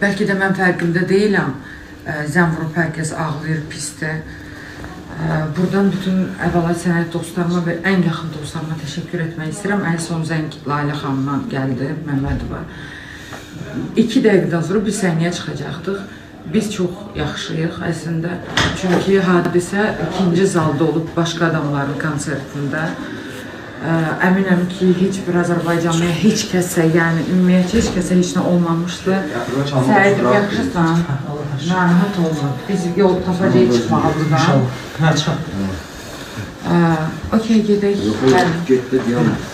Belki de mən fərqimdə deyiləm. Zəm vurub hər kəs ağlayır, pisdir. Buradan bütün əvvəla sənət dostlarıma və ən yaxın dostlarıma təşəkkür etmək istəyirəm. Ən son zəng Lalə xanımdan gəldi, Məmmədova. 2 dəqiqədən sonra bir səhnəyə çıxacaqdıq. Biz çox yaxşıyıq əslində. Çünki hadisə 2-ci zalda olub başqa adamların konsertində. Əminəm ki, heç bir Azərbaycanlıya heç kəsə, yəni ümumiyyətcə heç kəsə heç nə olmamışdı. Səidib, yaxşısan, rahat olun. Biz yol tapacaq çıxmağımızdan. Okey, gedək. Yox, gedək, deyəm.